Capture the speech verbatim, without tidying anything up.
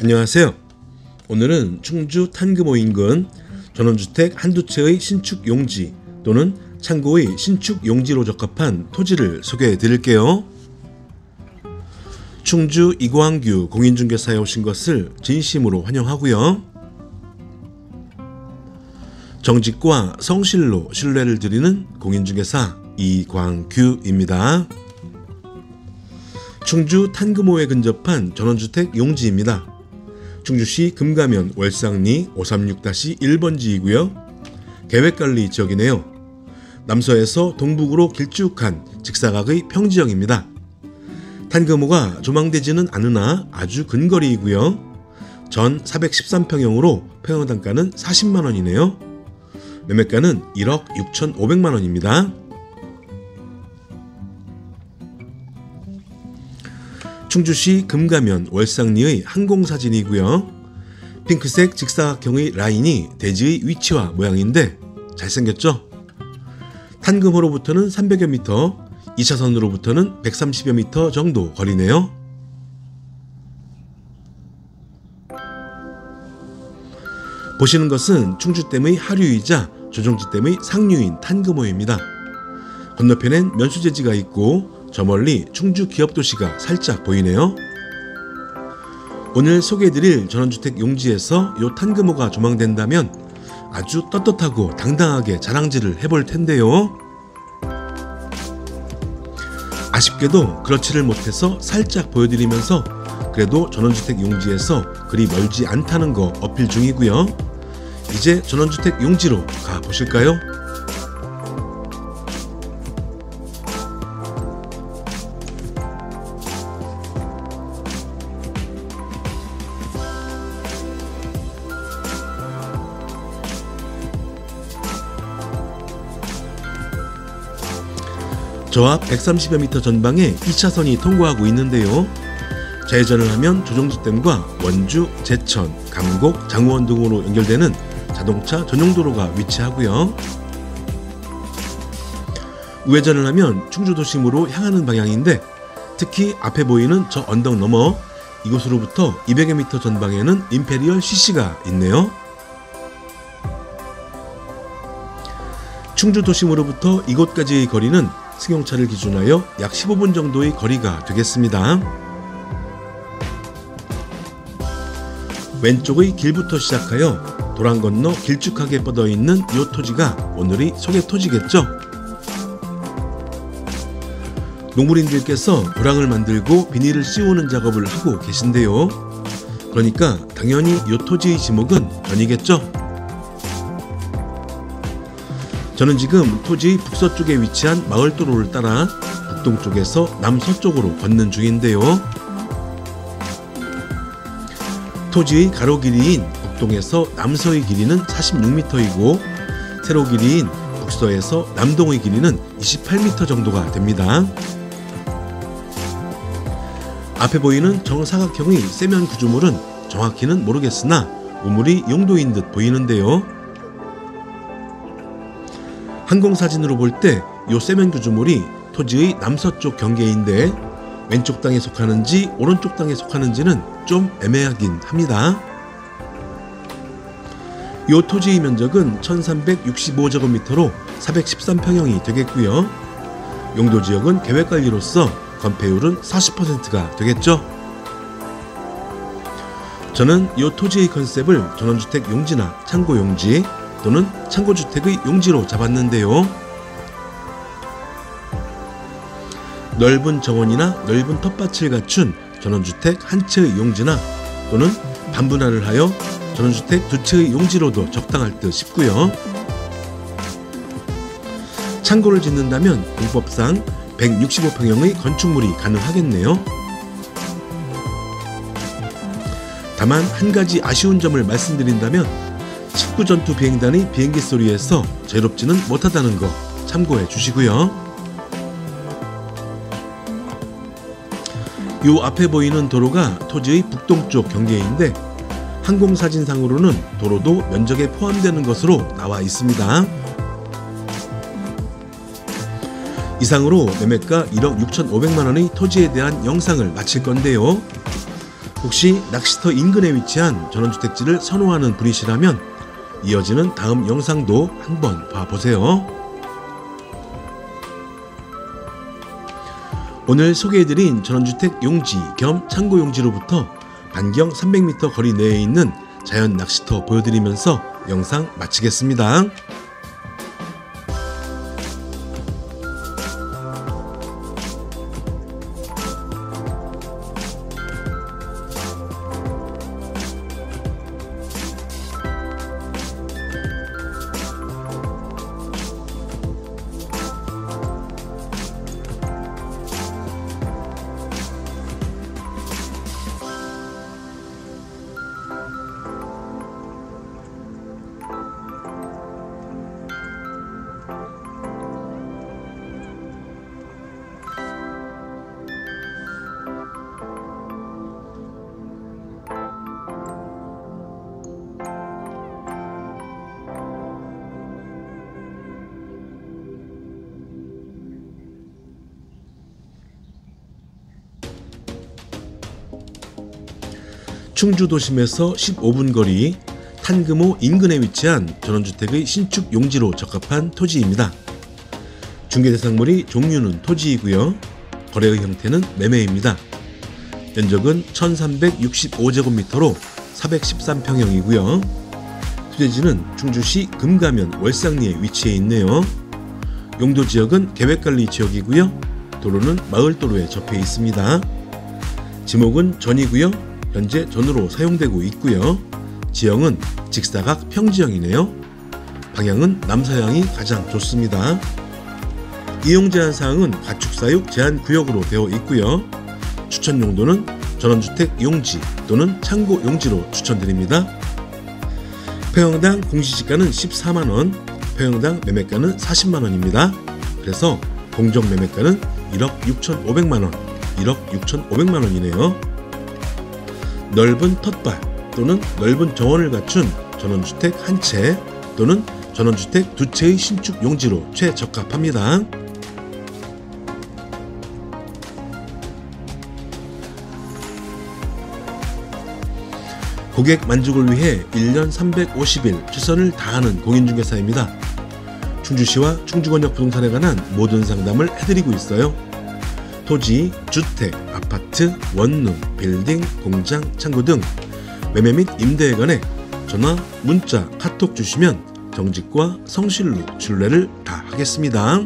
안녕하세요. 오늘은 충주 탄금호 인근 전원주택 한두 채의 신축 용지 또는 창고의 신축 용지로 적합한 토지를 소개해 드릴게요. 충주 이광규 공인중개사에 오신 것을 진심으로 환영하고요. 정직과 성실로 신뢰를 드리는 공인중개사 이광규입니다. 충주 탄금호에 근접한 전원주택 용지입니다. 충주시 금가면 월상리 오삼육 일 번지이고요. 계획관리 지역이네요. 남서에서 동북으로 길쭉한 직사각의 평지형입니다. 탄금호가 조망되지는 않으나 아주 근거리이고요. 전 사백십삼 평형으로 평형단가는 사십만 원이네요. 매매가는 일억 육천오백만 원입니다. 충주시 금가면 월상리의 항공사진이고요. 핑크색 직사각형의 라인이 대지의 위치와 모양인데 잘생겼죠? 탄금호로부터는 삼백여 미터, 이 차선으로부터는 백삼십여 미터 정도 거리네요. 보시는 것은 충주댐의 하류이자 조정지댐의 상류인 탄금호입니다. 건너편엔 면수재지가 있고 저 멀리 충주 기업도시가 살짝 보이네요. 오늘 소개해드릴 전원주택 용지에서 요 탄금호가 조망된다면 아주 떳떳하고 당당하게 자랑질을 해볼 텐데요. 아쉽게도 그렇지를 못해서 살짝 보여드리면서 그래도 전원주택 용지에서 그리 멀지 않다는 거 어필 중이고요. 이제 전원주택 용지로 가보실까요? 저 앞 백삼십여 미터 전방에 이 차선이 통과하고 있는데요. 좌회전을 하면 조정지댐과 원주, 제천, 감곡, 장호원 등으로 연결되는 자동차 전용도로가 위치하고요. 우회전을 하면 충주도심으로 향하는 방향인데 특히 앞에 보이는 저 언덕 너머 이곳으로부터 이백여 미터 전방에는 임페리얼 씨씨가 있네요. 충주도심으로부터 이곳까지의 거리는 승용차를 기준하여 약 십오 분 정도의 거리가 되겠습니다. 왼쪽의 길부터 시작하여 도랑 건너 길쭉하게 뻗어있는 이 토지가 오늘의 소개 토지겠죠. 농부님들께서 도랑을 만들고 비닐을 씌우는 작업을 하고 계신데요. 그러니까 당연히 이 토지의 지목은 변이겠죠. 저는 지금 토지 북서쪽에 위치한 마을도로를 따라 북동쪽에서 남서쪽으로 걷는 중인데요. 토지의 가로 길이인 북동에서 남서의 길이는 사십육 미터이고 세로 길이인 북서에서 남동의 길이는 이십팔 미터 정도가 됩니다. 앞에 보이는 정사각형의 세면 구조물은 정확히는 모르겠으나 우물이 용도인 듯 보이는데요. 항공사진으로 볼 때 이 세면 구조물이 토지의 남서쪽 경계인데 왼쪽 땅에 속하는지 오른쪽 땅에 속하는지는 좀 애매하긴 합니다. 이 토지의 면적은 천삼백육십오 제곱미터로 사백십삼 평형이 되겠고요. 용도지역은 계획관리로서 건폐율은 사십 퍼센트가 되겠죠. 저는 이 토지의 컨셉을 전원주택 용지나 창고 용지 또는 창고주택의 용지로 잡았는데요. 넓은 정원이나 넓은 텃밭을 갖춘 전원주택 한 채의 용지나 또는 반분할을 하여 전원주택 두 채의 용지로도 적당할 듯 싶고요. 창고를 짓는다면 공법상 백육십오 평형의 건축물이 가능하겠네요. 다만 한 가지 아쉬운 점을 말씀드린다면 식구전투 비행단의 비행기 소리에서 자유롭지는 못하다는 거 참고해 주시고요. 요 앞에 보이는 도로가 토지의 북동쪽 경계인데 항공사진상으로는 도로도 면적에 포함되는 것으로 나와 있습니다. 이상으로 매매가 일억 육천오백만 원의 토지에 대한 영상을 마칠 건데요. 혹시 낚시터 인근에 위치한 전원주택지를 선호하는 분이시라면 이어지는 다음 영상도 한번 봐보세요. 오늘 소개해드린 전원주택 용지 겸 창고 용지로부터 반경 삼백 미터 거리 내에 있는 자연 낚시터 보여드리면서 영상 마치겠습니다. 충주 도심에서 십오 분 거리 탄금호 인근에 위치한 전원주택의 신축 용지로 적합한 토지입니다. 중개 대상물이 종류는 토지이고요. 거래의 형태는 매매입니다. 면적은 천삼백육십오 제곱미터로 사백십삼 평형이고요. 소재지는 충주시 금가면 월상리에 위치해 있네요. 용도지역은 계획관리지역이고요. 도로는 마을도로에 접해 있습니다. 지목은 전이고요. 현재 전으로 사용되고 있고요. 지형은 직사각 평지형이네요. 방향은 남서향이 가장 좋습니다. 이용 제한사항은 가축사육 제한구역으로 되어 있고요. 추천 용도는 전원주택 용지 또는 창고 용지로 추천드립니다. 평형당 공시지가는 십사만 원, 평형당 매매가는 사십만 원입니다. 그래서 공정 매매가는 일억 육천오백만 원, 일억 육천오백만 원이네요. 넓은 텃밭 또는 넓은 정원을 갖춘 전원주택 한 채 또는 전원주택 두 채의 신축 용지로 최적합합니다. 고객 만족을 위해 일 년 삼백오십 일 최선을 다하는 공인중개사입니다. 충주시와 충주권역 부동산에 관한 모든 상담을 해드리고 있어요. 토지, 주택, 아파트, 원룸, 빌딩, 공장, 창구 등 매매 및 임대에 관해 전화, 문자, 카톡 주시면 정직과 성실로 진료를 다 하겠습니다.